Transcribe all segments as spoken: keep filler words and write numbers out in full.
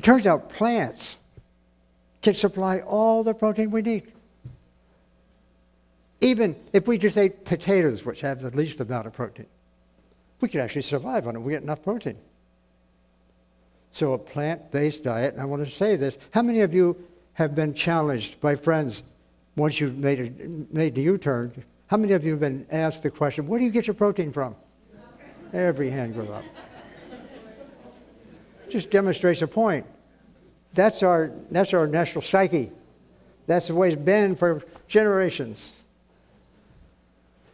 It turns out plants can supply all the protein we need. Even if we just ate potatoes, which have the least amount of protein, we could actually survive on it. We get enough protein. So a plant-based diet, and I want to say this, how many of you have been challenged by friends once you've made, a, made the U-turn? How many of you have been asked the question, where do you get your protein from? Every hand goes up. Just demonstrates a point. That's our, that's our national psyche. That's the way it's been for generations.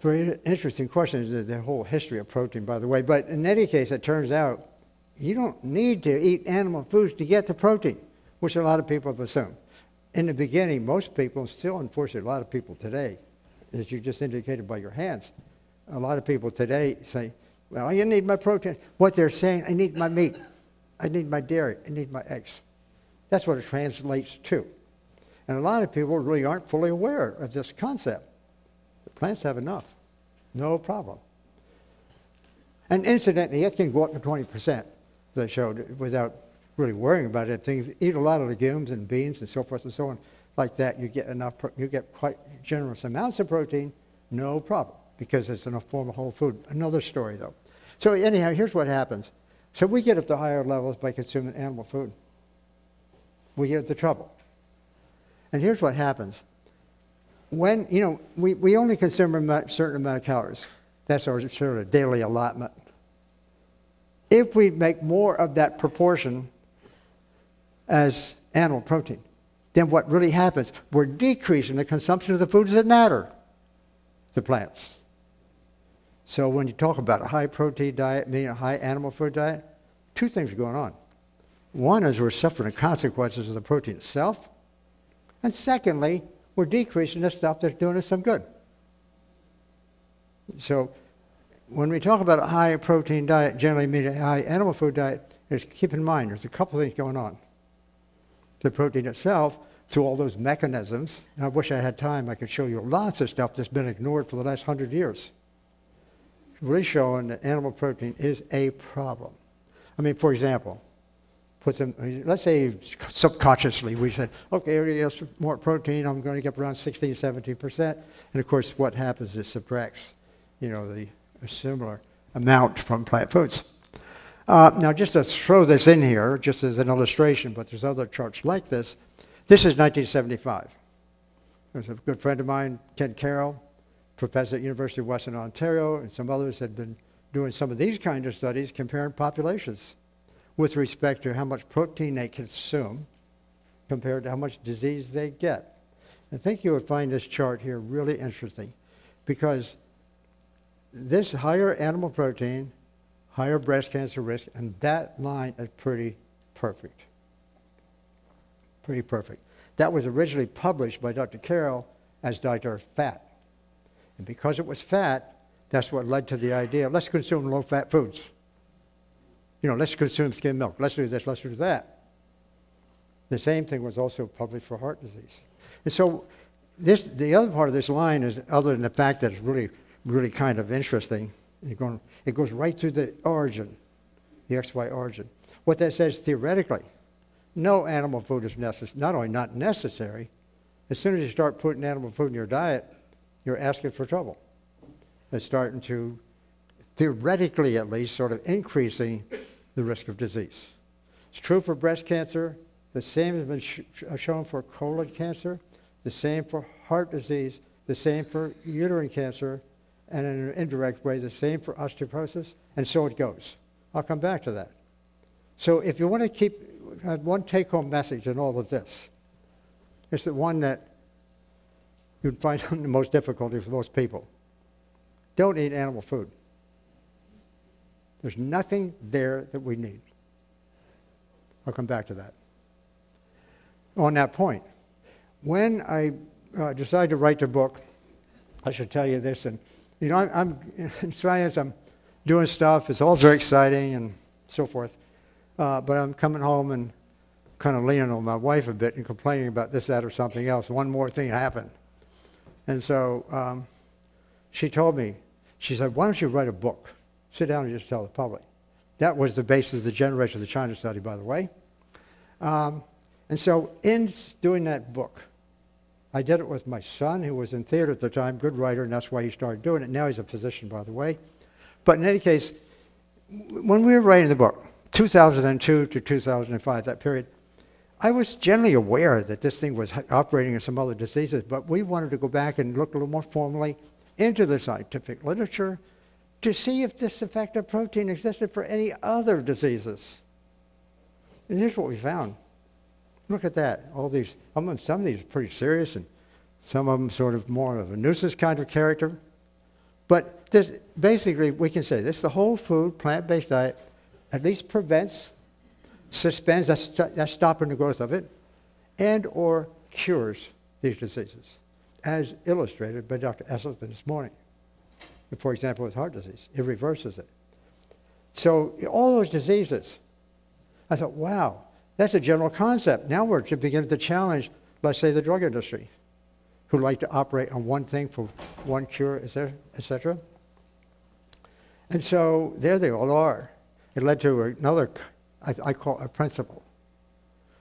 Very interesting question, the whole history of protein, by the way. But in any case, it turns out you don't need to eat animal foods to get the protein, which a lot of people have assumed. In the beginning, most people, still unfortunately, a lot of people today, as you just indicated by your hands, a lot of people today say, well, I need my protein. What they're saying, I need my meat. I need my dairy. I need my eggs. That's what it translates to. And a lot of people really aren't fully aware of this concept. The plants have enough. No problem. And incidentally, it can go up to twenty percent, they showed, without really worrying about it. If you eat a lot of legumes and beans and so forth and so on like that, you get enough, you get quite generous amounts of protein, no problem, because it's in a form of whole food. Another story, though. So anyhow, here's what happens. So we get up to higher levels by consuming animal food. We get into trouble. And here's what happens. When, you know, we, we only consume a certain amount of calories. That's our sort of daily allotment. If we make more of that proportion as animal protein, then what really happens, we're decreasing the consumption of the foods that matter, the plants. So when you talk about a high protein diet, meaning a high animal food diet, two things are going on. One is we're suffering the consequences of the protein itself. And secondly, we're decreasing the stuff that's doing us some good. So when we talk about a high protein diet, generally meaning a high animal food diet, just keep in mind there's a couple of things going on. The protein itself, through all those mechanisms, and I wish I had time, I could show you lots of stuff that's been ignored for the last hundred years. Really showing that animal protein is a problem. I mean, for example, put them, let's say subconsciously we said, okay, here's more protein, I'm going to get around sixteen, seventeen percent. And of course, what happens is subtracts, you know, the a similar amount from plant foods. Uh, now, just to throw this in here, just as an illustration, but there's other charts like this. This is nineteen seventy-five. There's a good friend of mine, Ken Carroll, professor at University of Western Ontario, and some others had been doing some of these kind of studies comparing populations with respect to how much protein they consume compared to how much disease they get. I think you would find this chart here really interesting because this higher animal protein, higher breast cancer risk, and that line is pretty perfect. Pretty perfect. That was originally published by Doctor Carroll as Doctor Fat. And because it was fat, that's what led to the idea, let's consume low-fat foods. You know, let's consume skim milk. Let's do this, let's do that. The same thing was also published for heart disease. And so this, the other part of this line is, other than the fact that it's really, really kind of interesting, it goes, it goes right through the origin, the X Y origin. What that says theoretically, no animal food is necessary, not only not necessary, as soon as you start putting animal food in your diet, you're asking for trouble. It's starting to, theoretically at least, sort of increasing the risk of disease. It's true for breast cancer. The same has been sh shown for colon cancer, the same for heart disease, the same for uterine cancer, and in an indirect way, the same for osteoporosis, and so it goes. I'll come back to that. So if you want to keep, I have one take-home message in all of this. It's the one that you'd find the most difficulty for most people. Don't eat animal food. There's nothing there that we need. I'll come back to that. On that point, when I uh, decided to write the book, I should tell you this, and you know, I'm, I'm in science, I'm doing stuff, it's all very exciting and so forth, uh, but I'm coming home and kind of leaning on my wife a bit and complaining about this, that, or something else. One more thing happened. And so um, she told me, she said, why don't you write a book? Sit down and just tell the public. That was the basis of the generation of the China Study, by the way. Um, and so in doing that book, I did it with my son, who was in theater at the time, good writer, and that's why he started doing it. Now he's a physician, by the way. But in any case, when we were writing the book, two thousand two to two thousand five, that period, I was generally aware that this thing was operating in some other diseases, but we wanted to go back and look a little more formally into the scientific literature to see if this effective protein existed for any other diseases. And here's what we found. Look at that. All these, some of these are pretty serious, and some of them sort of more of a nuisance kind of character. But this, basically, we can say this, the whole food, plant-based diet, at least prevents, suspends, that's, that's stopping the growth of it, and or cures these diseases, as illustrated by Doctor Esselstyn this morning. For example, with heart disease, it reverses it. So all those diseases, I thought, wow, that's a general concept. Now we're to begin to challenge, let's say, the drug industry, who like to operate on one thing for one cure, et cetera. And so there they all are. It led to another, I, I call a principle,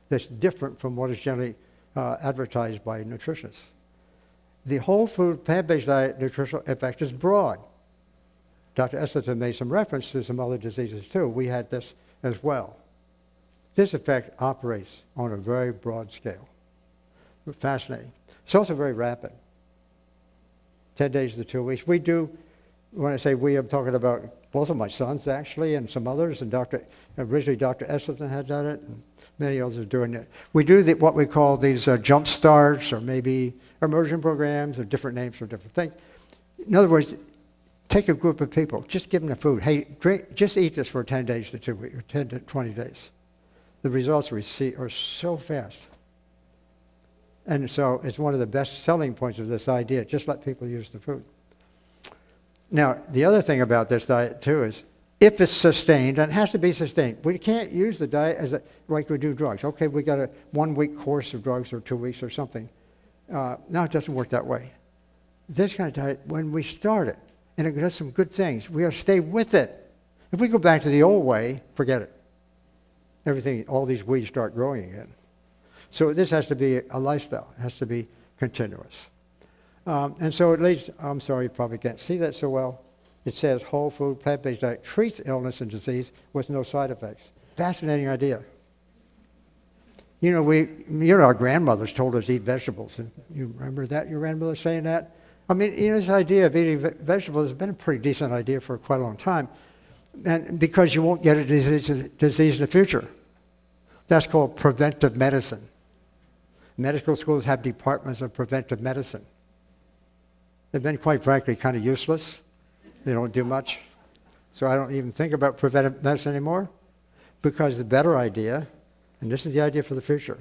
that's different from what is generally uh, advertised by nutritionists. The whole food, plant-based diet nutritional effect is broad. Doctor Esselstyn made some reference to some other diseases too. We had this as well. This effect operates on a very broad scale. Fascinating. It's also very rapid. ten days to two weeks. We do, when I say we, I'm talking about both of my sons actually and some others, and Doctor originally Doctor Esselstyn had done it, and many others are doing it. We do the, what we call these uh, jump starts, or maybe immersion programs, or different names for different things. In other words, take a group of people, just give them the food. Hey, drink, just eat this for ten days to two weeks, or ten to twenty days. The results we see are so fast. And so it's one of the best selling points of this idea, just let people use the food. Now, the other thing about this diet too is, if it's sustained, and it has to be sustained, we can't use the diet as a, like we do drugs. Okay, we got a one week course of drugs or two weeks or something. Uh, no, it doesn't work that way. This kind of diet, when we start it, and it does some good things, we have to stay with it. If we go back to the old way, forget it. Everything, all these weeds start growing again. So this has to be a lifestyle. It has to be continuous. Um, and so it leads, I'm sorry, you probably can't see that so well. It says whole food, plant-based diet treats illness and disease with no side effects. Fascinating idea. You know, we, you know, our grandmothers told us to eat vegetables. You remember that, your grandmother saying that? I mean, you know, this idea of eating vegetables has been a pretty decent idea for quite a long time, and because you won't get a disease, disease in the future. That's called preventive medicine. Medical schools have departments of preventive medicine. They've been, quite frankly, kind of useless. They don't do much. So I don't even think about preventive medicine anymore, because the better idea, and this is the idea for the future,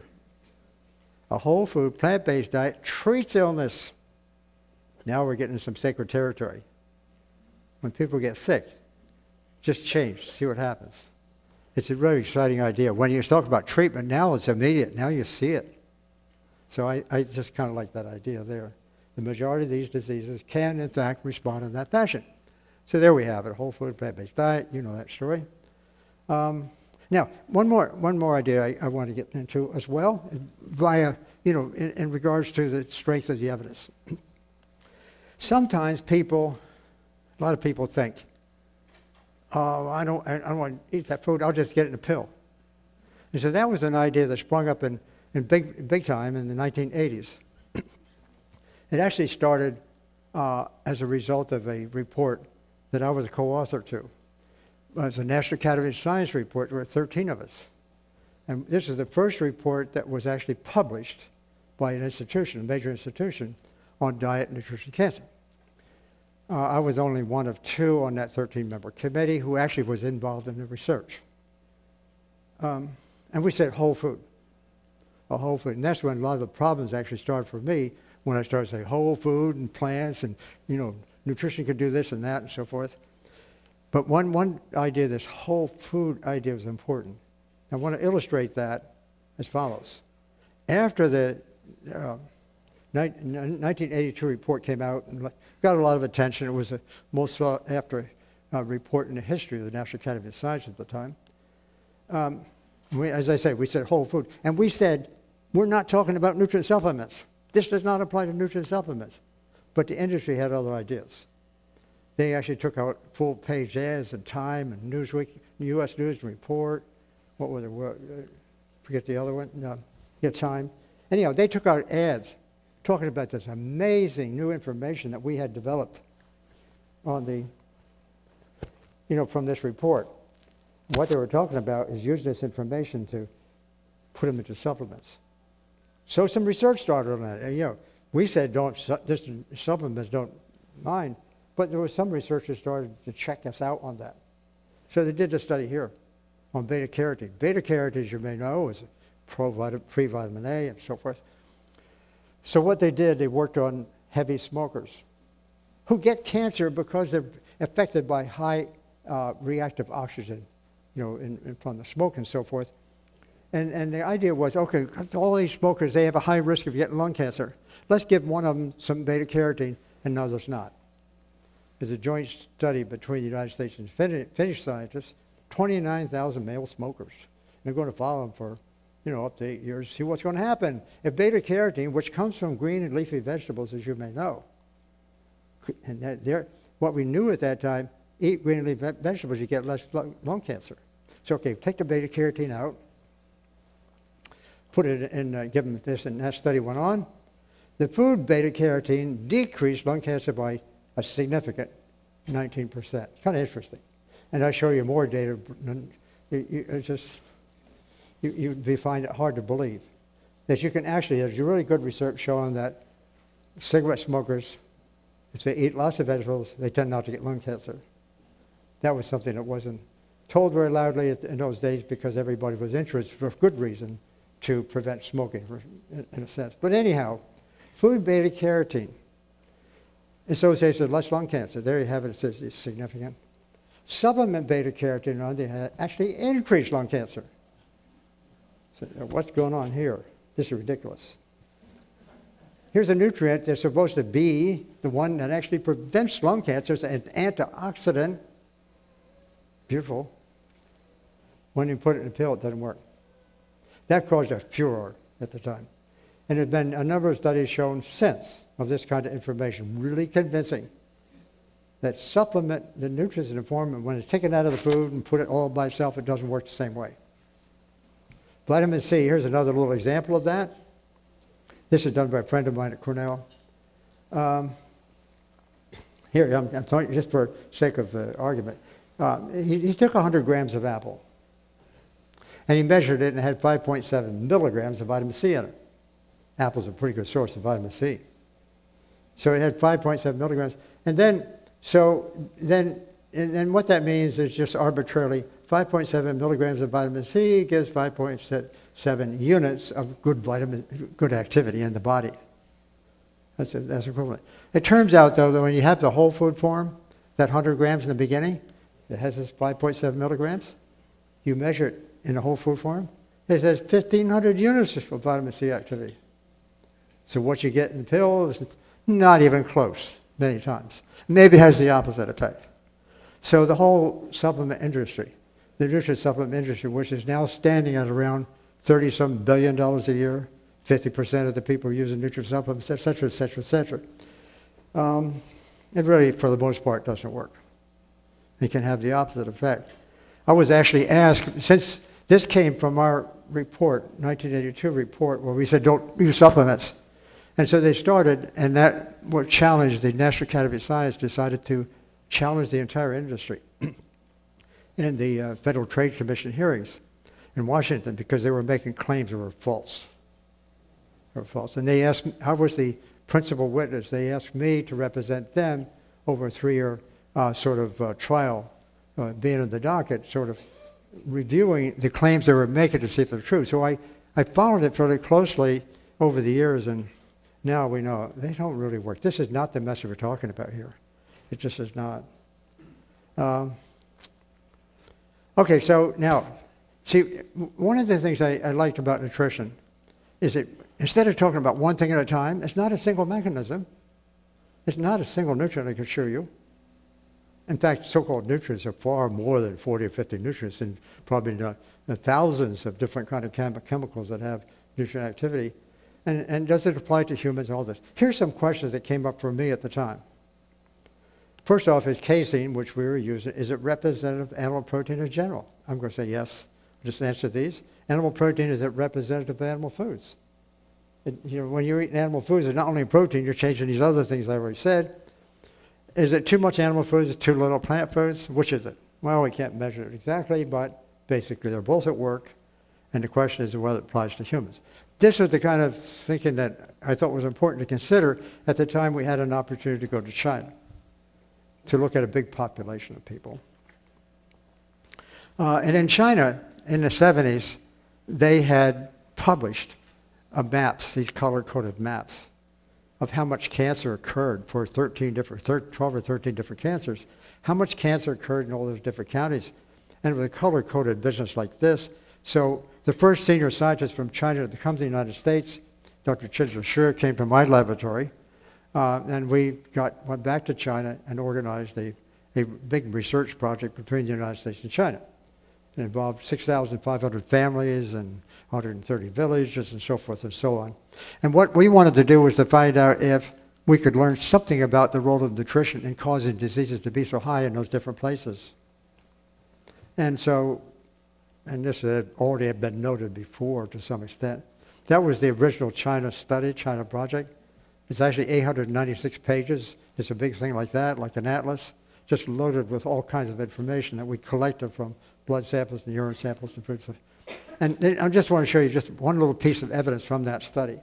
a whole food, plant-based diet treats illness. Now we're getting some sacred territory. When people get sick, just change, see what happens. It's a really exciting idea. When you talk about treatment now, it's immediate. Now you see it. So I, I just kind of like that idea there. The majority of these diseases can, in fact, respond in that fashion. So there we have it, whole food, plant-based diet. You know that story. Um, Now, one more, one more idea I, I want to get into as well, via, you know, in, in regards to the strength of the evidence. Sometimes people, a lot of people think, oh, I don't, I don't want to eat that food, I'll just get it in a pill. And so that was an idea that sprung up in, in big, big time in the nineteen eighties. It actually started uh, as a result of a report that I was a co-author to. It's a National Academy of Sciences report. There were thirteen of us. And this is the first report that was actually published by an institution, a major institution, on diet, nutrition, cancer. Uh, I was only one of two on that thirteen member committee who actually was involved in the research. Um, and we said whole food, a whole food. And that's when a lot of the problems actually started for me, when I started saying whole food and plants and, you know, nutrition could do this and that and so forth. But one, one idea, this whole food idea, was important. I want to illustrate that as follows. After the uh, nineteen eighty-two report came out and got a lot of attention, it was the most sought after uh, report in the history of the National Academy of Sciences at the time. Um, we, as I said, we said whole food. And we said, we're not talking about nutrient supplements. This does not apply to nutrient supplements. But the industry had other ideas. They actually took out full-page ads in Time and Newsweek, U S News and Report. What were the, forget the other one, no, yeah, Time. Anyhow, they took out ads talking about this amazing new information that we had developed on the, you know, from this report. What they were talking about is using this information to put them into supplements. So some research started on that. And, you know, we said don't, this supplements don't mind, but there was some research that started to check us out on that. So they did this study here on beta-carotene. Beta-carotene, as you may know, is pre-vitamin A and so forth. So what they did, they worked on heavy smokers who get cancer because they're affected by high uh, reactive oxygen, you know, in, in, from the smoke and so forth. And, and the idea was, okay, all these smokers, they have a high risk of getting lung cancer. Let's give one of them some beta-carotene and another's not. There's a joint study between the United States and Finnish, Finnish scientists, twenty-nine thousand male smokers. They're going to follow them for, you know, up to eight years, see what's going to happen. If beta-carotene, which comes from green and leafy vegetables, as you may know, and they're, what we knew at that time, eat green and leafy vegetables, you get less lung cancer. So, okay, take the beta-carotene out, put it in, uh, give them this, and that study went on. The food beta-carotene decreased lung cancer by a significant nineteen percent. Kind of interesting. And I'll show you more data. You, you, it's just, you, you'd find it hard to believe that you can actually, there's really good research showing that cigarette smokers, if they eat lots of vegetables, they tend not to get lung cancer. That was something that wasn't told very loudly in those days because everybody was interested, for good reason, to prevent smoking, in a sense. But anyhow, food beta-carotene associated with less lung cancer. There you have it, it's significant. Supplement beta-carotene, on the other hand, actually increased lung cancer. So what's going on here? This is ridiculous. Here's a nutrient that's supposed to be the one that actually prevents lung cancer. It's an antioxidant. Beautiful. When you put it in a pill, it doesn't work. That caused a furor at the time. And there have been a number of studies shown since of this kind of information, really convincing that supplement, the nutrients in the form, and when it's taken out of the food and put it all by itself, it doesn't work the same way. Vitamin C, here's another little example of that. This is done by a friend of mine at Cornell. Um, here, I'm, I'm talking just for sake of uh, argument. Uh, he, he took one hundred grams of apple, and he measured it and it had five point seven milligrams of vitamin C in it. Apple's a pretty good source of vitamin C. So it had five point seven milligrams. And then, so then, and, and what that means is just arbitrarily, five point seven milligrams of vitamin C gives five point seven units of good vitamin, good activity in the body. That's, a, that's equivalent. It turns out, though, that when you have the whole food form, that one hundred grams in the beginning, it has this five point seven milligrams. You measure it in the whole food form, it has fifteen hundred units of vitamin C activity. So what you get in the pill is not even close many times. Maybe it has the opposite effect. So the whole supplement industry, the nutrient supplement industry, which is now standing at around thirty-some billion dollars a year, fifty percent of the people using nutrient supplements, et cetera, et cetera, et cetera. Um, it really, for the most part, doesn't work. It can have the opposite effect. I was actually asked, since this came from our report, nineteen eighty-two report, where we said don't use supplements. And so they started, and that what challenged the National Academy of Sciences decided to challenge the entire industry in the uh, Federal Trade Commission hearings in Washington because they were making claims that were false. They were false. And they asked, I was the principal witness. They asked me to represent them over a three-year uh, sort of uh, trial, uh, being on the docket, sort of reviewing the claims they were making to see if they're true. So I, I followed it fairly closely over the years, and now we know they don't really work. This is not the message we're talking about here. It just is not. Um, okay, so now, see, one of the things I, I liked about nutrition is that instead of talking about one thing at a time, it's not a single mechanism. It's not a single nutrient, I can assure you. In fact, so-called nutrients are far more than forty or fifty nutrients, and probably not, the thousands of different kind of chem chemicals that have nutrient activity. And, and does it apply to humans and all this? Here's some questions that came up for me at the time. First off, is casein, which we were using, is it representative of animal protein in general? I'm going to say yes. Just answer these. Animal protein, is it representative of animal foods? It, you know, when you're eating animal foods, it's not only protein, you're changing these other things I already said. Is it too much animal foods, too little plant foods? Which is it? Well, we can't measure it exactly, but basically they're both at work, and the question is whether it applies to humans. This was the kind of thinking that I thought was important to consider. At the time, we had an opportunity to go to China to look at a big population of people. Uh, and in China, in the seventies, they had published uh, maps, these color-coded maps, of how much cancer occurred for thirteen different, twelve or thirteen different cancers, how much cancer occurred in all those different counties. And with a color-coded business like this, so the first senior scientist from China to come to the United States, Doctor Chen Shu Shu, came to my laboratory, uh, and we got, went back to China and organized a, a big research project between the United States and China. It involved six thousand five hundred families and one hundred thirty villages and so forth and so on. And what we wanted to do was to find out if we could learn something about the role of nutrition in causing diseases to be so high in those different places. And so, and this had already been noted before to some extent, that was the original China Study, China Project. It's actually eight hundred ninety-six pages. It's a big thing like that, like an atlas, just loaded with all kinds of information that we collected from blood samples and urine samples and food samples. And I just want to show you just one little piece of evidence from that study.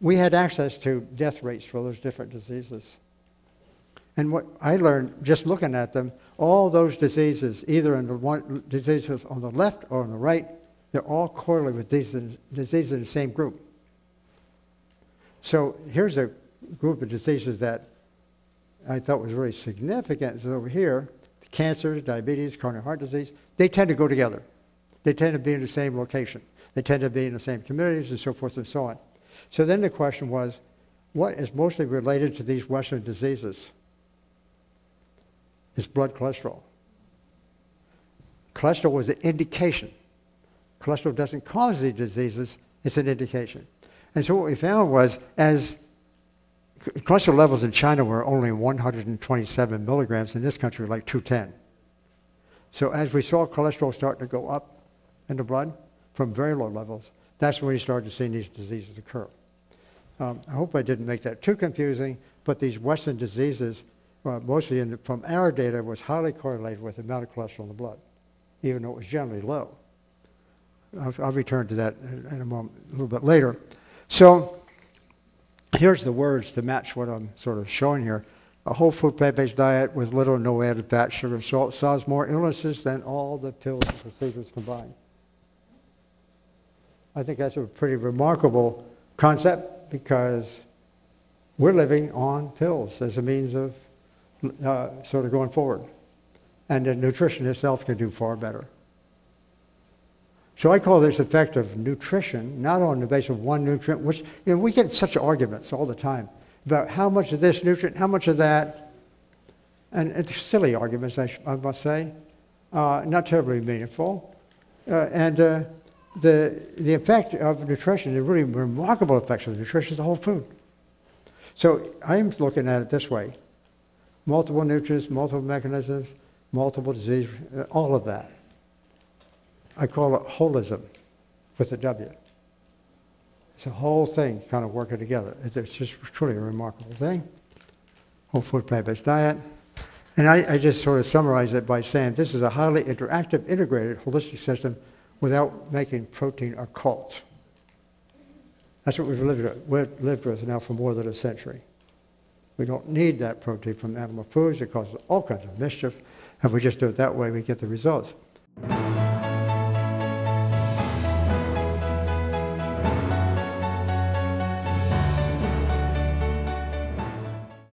We had access to death rates for those different diseases. And what I learned just looking at them, all those diseases, either in the one, diseases on the left or on the right, they're all correlated with these diseases in the same group. So here's a group of diseases that I thought was really significant. It's over here. Cancer, diabetes, coronary heart disease, they tend to go together. They tend to be in the same location. They tend to be in the same communities and so forth and so on. So then the question was, what is mostly related to these Western diseases? It's blood cholesterol. Cholesterol was an indication. Cholesterol doesn't cause these diseases, it's an indication. And so what we found was, as cholesterol levels in China were only one hundred twenty-seven milligrams, in this country like two ten. So as we saw cholesterol start to go up in the blood from very low levels, that's when we started seeing these diseases occur. Um, I hope I didn't make that too confusing, but these Western diseases, uh, mostly in the, from our data, was highly correlated with the amount of cholesterol in the blood, even though it was generally low. I'll, I'll return to that in a moment, a little bit later. So here's the words to match what I'm sort of showing here. A whole food plant-based diet with little or no added fat, sugar, and salt solves more illnesses than all the pills and procedures combined. I think that's a pretty remarkable concept because we're living on pills as a means of uh, sort of going forward. And that nutrition itself can do far better. So I call this effective nutrition, not on the basis of one nutrient, which, you know, we get such arguments all the time about how much of this nutrient, how much of that, and it's silly arguments, I, I must say, uh, not terribly meaningful. Uh, and uh, the, the effect of nutrition, the really remarkable effects of nutrition is the whole food. So I'm looking at it this way. Multiple nutrients, multiple mechanisms, multiple disease, all of that. I call it holism with a W. It's a whole thing kind of working together. It's just truly a remarkable thing. Whole food plant-based diet. And I, I just sort of summarize it by saying this is a highly interactive, integrated, holistic system without making protein a cult. That's what we've lived with, we've lived with now for more than a century. We don't need that protein from animal foods. It causes all kinds of mischief. And if we just do it that way, we get the results.